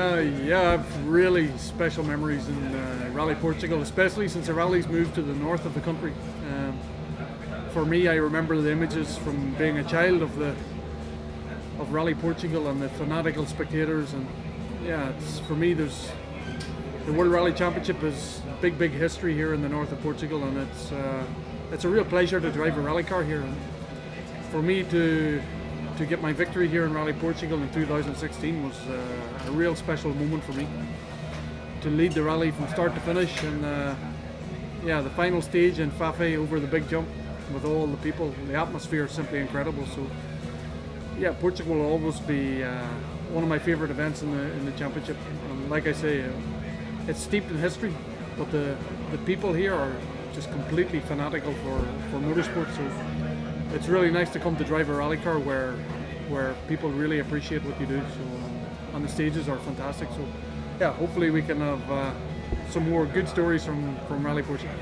Yeah, I've really special memories in Rally Portugal, especially since the rallies moved to the north of the country. For me, I remember the images from being a child of Rally Portugal and the fanatical spectators, and yeah, for me, the World Rally Championship is big history here in the north of Portugal, and it's a real pleasure to drive a rally car here. And for me to get my victory here in Rally Portugal in 2016 was a real special moment for me. To lead the rally from start to finish, and yeah, the final stage in Fafé over the big jump with all the people, the atmosphere is simply incredible. So yeah, Portugal will always be one of my favorite events in the championship. And like I say, it's steeped in history, but the people here are just completely fanatical for motorsport. So it's really nice to come to drive a rally car where people really appreciate what you do. So, and the stages are fantastic. So, yeah, hopefully we can have some more good stories from Rally Portugal.